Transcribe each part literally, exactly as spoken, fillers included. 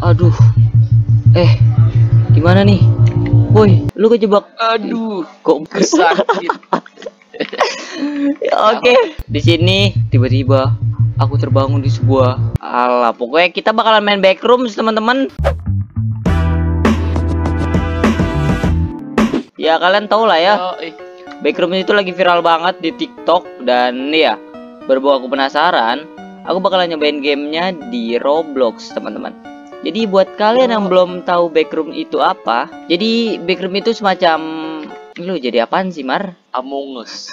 Aduh. Eh, gimana nih? Woi, lu kejebak. Aduh, kok sakit. Oke, di sini tiba-tiba aku terbangun di sebuah alah. Pokoknya kita bakalan main Backrooms, teman-teman. Ya, kalian tau lah ya. Oh, eh. Backrooms itu lagi viral banget di TikTok, dan ya, berbau aku penasaran, aku bakalan nyobain gamenya di Roblox, teman-teman. Jadi buat kalian oh. yang belum tahu Backrooms itu apa, jadi Backrooms itu semacam, lu jadi apaan sih, Mar? Among Us.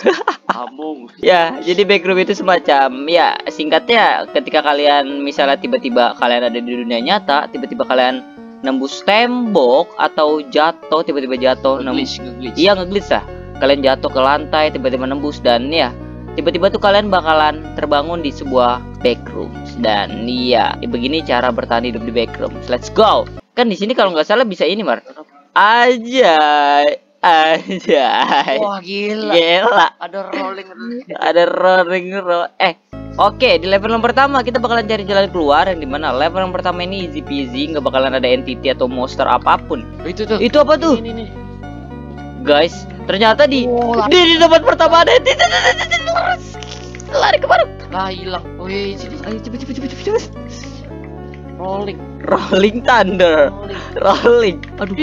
Among. Ya, jadi Backrooms itu semacam, ya singkatnya, ketika kalian misalnya tiba-tiba kalian ada di dunia nyata, tiba-tiba kalian nembus tembok atau jatuh, tiba-tiba jatuh, nge-glitch, nge-glitch. Iya, nge-glitch lah. Kalian jatuh ke lantai, tiba-tiba nembus, dan ya tiba-tiba tuh kalian bakalan terbangun di sebuah backrooms. Dan iya, begini cara bertahan hidup di backrooms. Let's go. Kan di sini kalau nggak salah bisa ini, Mar. Aja aja. Wah, gila. Gila. Ada rolling rolling. Ada rolling roll. Eh, oke, di level yang pertama kita bakalan cari jalan keluar, yang dimana level yang pertama ini easy peasy, nggak bakalan ada entity atau monster apapun. Itu tuh. Itu apa tuh? Ini, ini, ini. Guys, ternyata di oh, di, di tempat pertama ada entity. Lari kemana? Lah, hilang. Oh iya, sini. Ayo cepet cepet cepet cepet. Rolling, rolling thunder, rolling. Aduh.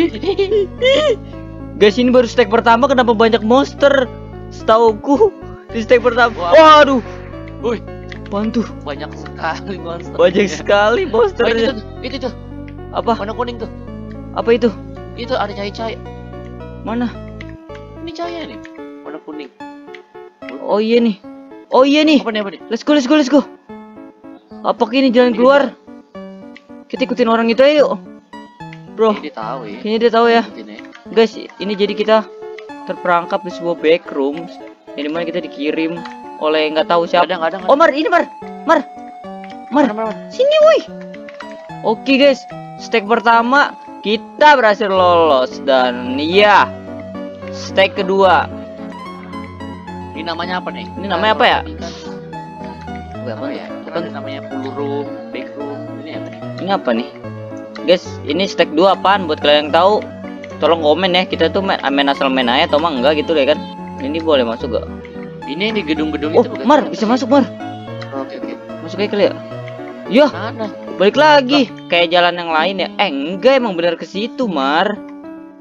Guys, ini baru stack pertama, kenapa banyak monster? Setauku di stack pertama. Waduh. Woi. Bantu. Banyak sekali monster. Banyak sekali monsternya. Oh, itu, itu itu apa? Mana kuning tuh? Apa itu? Itu ada cahaya-cahaya. Mana? Ini cahaya nih. Warna kuning. Oh iya nih. Oh iya nih. Apa nih, apa nih? Let's go, let's go, let's go. Apakah ini jalan ini keluar? Dia. Kita ikutin orang itu aja yuk. Bro. Ini dia tahu ya. Kayaknya dia tahu ya. Ini. Guys, ini jadi kita terperangkap di sebuah backrooms. Yang dimana kita dikirim oleh nggak tahu siapa. Gak ada, gak ada, gak ada. Oh, Mar, ini Mar, Mar, Mar, Mar, Mar, Mar. Sini, woi. Oke, guys, stack pertama kita berhasil lolos, dan iya, stack kedua. Ini namanya apa nih? Ini namanya apa ya? Apa ya? Bukan namanya peluru, backroom. Ini apa nih? Ini apa nih? Guys, ini stack dua apaan? Buat kalian yang tahu, tolong komen ya. Kita tuh main, main asal main aja, atau enggak gitu deh kan? Ini boleh masuk gak? Ini di gedung-gedung oh, itu bukan? Mar, bisa masuk, Mar. Oh, oke, oke. Masuk aja kali ya. Yah, balik lagi. Oh. Kayak jalan yang lain ya. Eh, enggak, emang benar ke situ, Mar.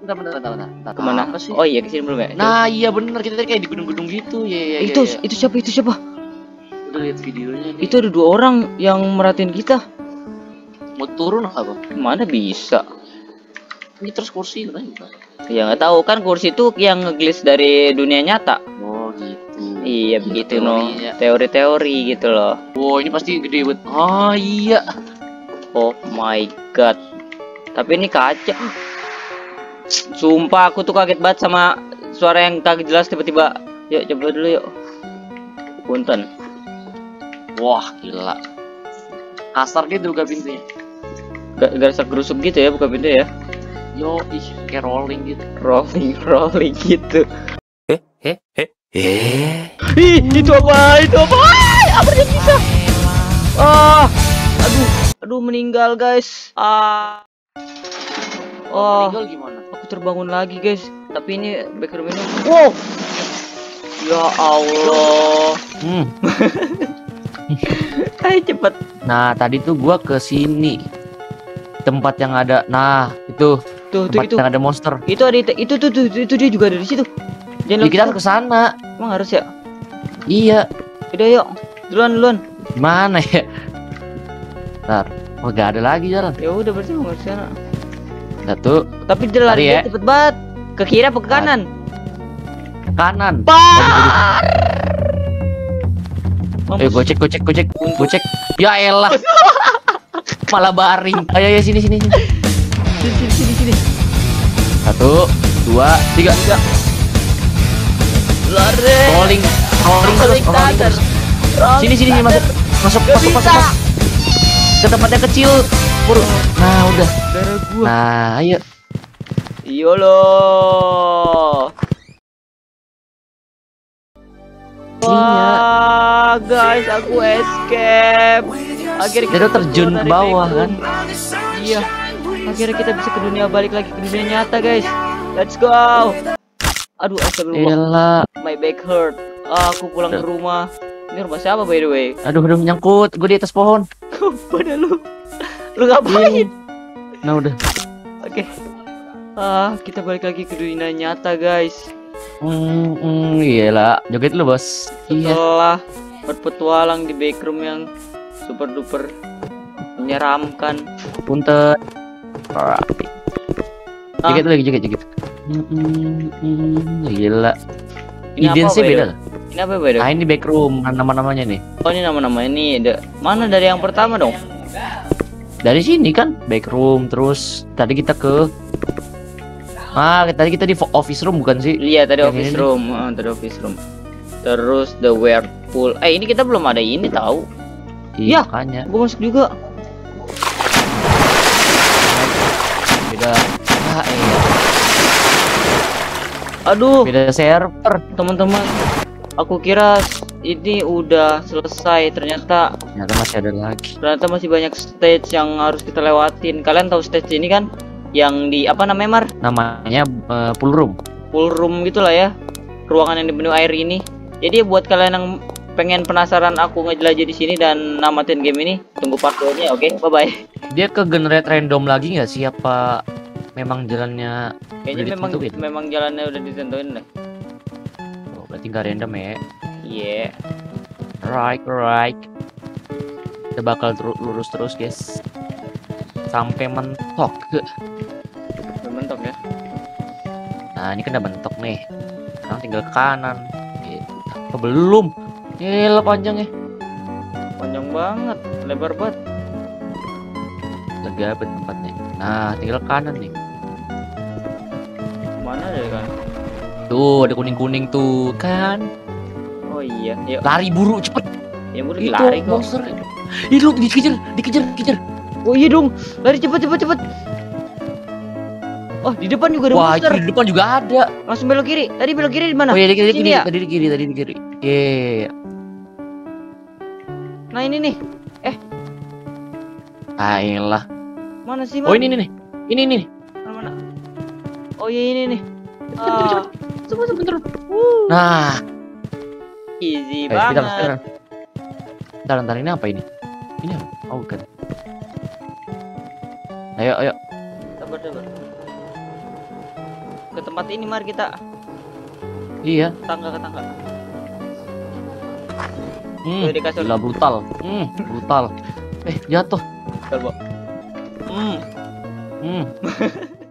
Bentar, bentar, bentar, bentar. Kemana? Apa sih? Oh iya, ke sini belum ya. Nah, iya benar, kita tadi kayak di gedung-gedung gitu. Ya, ya, itu, ya, ya. itu siapa? Itu siapa? Udah lihat videonya nih. Itu ada dua orang yang merhatiin kita. Mau turun apa? Mana bisa? Ini terus kursi kan? Ya nggak tahu kan, kursi itu yang nge-glitch dari dunia nyata. Oh, gitu. Iya begitu no, teori-teori gitu loh. Wow, ini pasti gede banget. Oh iya. Oh my god. Tapi ini kaca. Sumpah aku tuh kaget banget sama suara yang tak jelas tiba-tiba. Yuk coba dulu yuk. Punten. Wah gila. Kasar gitu buka pintunya. Gasak gerusuk gitu ya buka pintu ya. Yo ih, kayak rolling gitu. Rolling, rolling gitu. Eh, eh, eh. Eh, ih, itu apa? Itu apa? Apa dia bisa? Ah, aduh, aduh meninggal guys. Ah, oh, meninggal gimana? Aku terbangun lagi guys. Tapi ini backroom ini. Wow, ya Allah. Hmm. Ayo cepet. Nah tadi tuh gua ke sini. Tempat yang ada. Nah itu. Tuh, tempat itu, itu. Yang ada monster. Itu ada itu tuh tuh itu dia juga ada di situ. Jadi ya, kita harus ke sana. Emang harus ya? Iya. Udah yuk. Duluan duluan. Gimana ya? Ntar. Oh, gak ada lagi jalan. Ya udah berarti mau ke sana. Satu. Tapi dia lari ya. Cepet banget. Ke kiri apa ke kanan? Ke kanan. Par. Eh, gocek gocek gocek gocek. Ya elah. Malah baring. Ayo ya sini sini sini. Sini sini sini. Satu, dua, tiga. tiga. Lari. Rolling, rolling, rolling, rolling, rolling. Sini sini masuk, masuk, masuk, masuk, masuk. Ke tempatnya kecil, buru. Nah udah. Nah ayo. Yolo. Wah guys, aku escape. Akhirnya kita terjun ke bawah kan. Iya, akhirnya kita bisa ke dunia, balik lagi ke dunia nyata, guys. Let's go. Aduh, astagfirullah. My back hurt. Aku pulang ke rumah. Ini rumah siapa, by the way? Aduh, aduh, nyangkut. Gue di atas pohon. Pada lu. Lu ngapain? Nah, udah. Oke. Okay. Ah, kita balik lagi ke dunia nyata, guys. Hmm, mm, iyalah. Joget lu, bos. Setelah iya. berpetualang di backroom yang super duper menyeramkan. Punten. Ah. Joget lagi, joget, joget. Hmm, mm, gila. Ini apa beda? Ini apa beda? Ah, ini backroom. Nama-namanya nih. Oh, ini nama-nama ini. Da Mana dari yang pertama dong? Dari sini kan backroom. Terus tadi kita ke Ah, tadi kita di office room bukan sih? Iya, tadi yang office ini room, nih. tadi office room. Terus the whirlpool. Eh, ini kita belum ada ini tahu. Iya, makanya. Gua masuk juga. Beda. Ah, eh. Aduh, beda server, teman-teman. Aku kira ini udah selesai, ternyata ternyata masih ada lagi. Ternyata masih banyak stage yang harus kita lewatin. Kalian tahu stage ini kan? Yang di apa namanya Mar? Namanya uh, pool room. Pool room gitulah ya, ruangan yang dipenuhi air ini. Jadi buat kalian yang pengen penasaran aku ngejelajah di sini dan namatin game ini, tunggu part dua-nya, oke? Okay? Bye bye. Dia ke generate random lagi nggak sih? Apa memang jalannya? Kayaknya memang memang jalannya udah ditentuin lah. Oh, berarti nggak random ya? Iya. Yeah. Right, right. Kita bakal lurus terus, guys. Sampai mentok ke mentok ya. Nah, ini kan udah mentok nih. Sekarang tinggal ke kanan. Apa belum? Gila panjangnya. Panjang banget, lebar banget. Lega banget tempatnya. Nah, tinggal ke kanan nih. Mana dari kanan? Tuh, ada kuning-kuning tuh, kan? Oh iya, yuk. Lari buru cepet. Ya buru lari kok. Monster. Itu dikejar, dikejar, dikejar. Oh iya dong, lari cepet cepet cepet. Oh, di depan juga ada. Wah, monster. Di depan juga ada. Langsung belok kiri. Tadi belok kiri di mana? Oh iya, di kiri, di kiri, ya? Tadi di kiri, tadi di kiri. Yeah. Nah ini nih. Eh. Ayolah. Mana sih? Mana? Oh ini nih, ini nih. Mana, mana? Oh iya ini nih. Cepet cepet cepet. Uh. Nah. Easy banget. Bentar, bentar, ini apa ini? Ini apa? Oh bukan. Ayo, ayo. Sabar, sabar. Ke tempat ini Mar kita. Iya. Tangga ke tangga. Hmm. Gila brutal. Hmm. Brutal. Eh jatuh. Coba. Hmm. Hmm.